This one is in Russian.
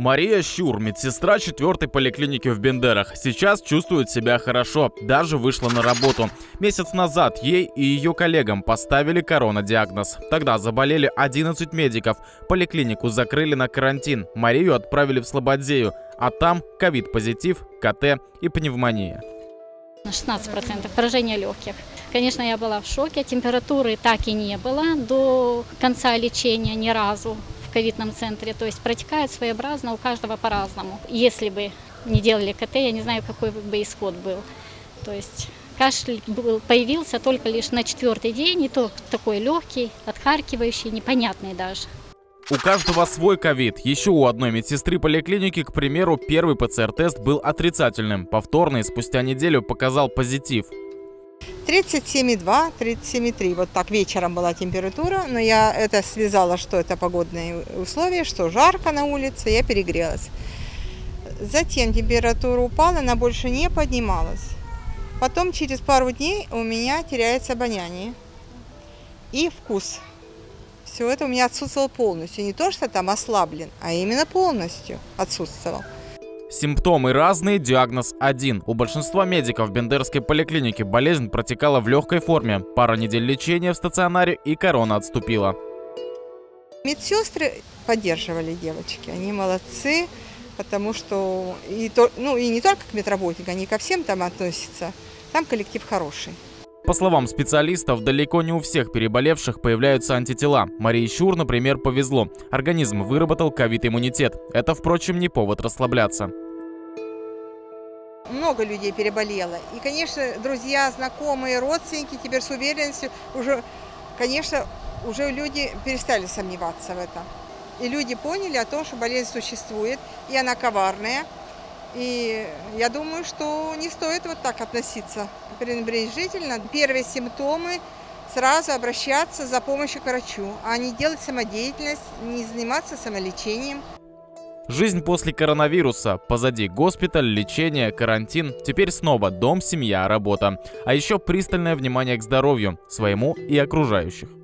Мария Щур, медсестра 4-й поликлиники в Бендерах, сейчас чувствует себя хорошо, даже вышла на работу. Месяц назад ей и ее коллегам поставили коронадиагноз. Тогда заболели 11 медиков, поликлинику закрыли на карантин, Марию отправили в Слободзею, а там ковид-позитив, КТ и пневмония. 16% поражения легких. Конечно, я была в шоке, температуры так и не было до конца лечения ни разу. В ковидном центре, то есть протекает своеобразно, у каждого по-разному. Если бы не делали КТ, я не знаю, какой бы исход был. То есть кашель появился только лишь на 4-й день, и то такой легкий, отхаркивающий, непонятный даже. У каждого свой ковид. Еще у одной медсестры поликлиники, к примеру, первый ПЦР-тест был отрицательным. Повторный спустя неделю показал позитив. 37,2, 37,3. Вот так вечером была температура, но я это связала, что это погодные условия, что жарко на улице, я перегрелась. Затем температура упала, она больше не поднималась. Потом через пару дней у меня теряется обоняние и вкус. Все это у меня отсутствовало полностью. Не то, что там ослаблен, а именно полностью отсутствовал. Симптомы разные, диагноз один. У большинства медиков Бендерской поликлиники болезнь протекала в легкой форме. Пара недель лечения в стационаре, и корона отступила. Медсестры поддерживали девочки, они молодцы, потому что и не только к медработникам, они ко всем там относятся. Там коллектив хороший. По словам специалистов, далеко не у всех переболевших появляются антитела. Марии Щур, например, повезло. Организм выработал ковид-иммунитет. Это, впрочем, не повод расслабляться. Много людей переболело. И, конечно, друзья, знакомые, родственники теперь с уверенностью уже, конечно, уже люди перестали сомневаться в этом. И люди поняли о том, что болезнь существует, и она коварная. И я думаю, что не стоит вот так относиться пренебрежительно. Первые симптомы – сразу обращаться за помощью к врачу, а не делать самодеятельность, не заниматься самолечением. Жизнь после коронавируса. Позади госпиталь, лечение, карантин. Теперь снова дом, семья, работа. А еще пристальное внимание к здоровью, своему и окружающих.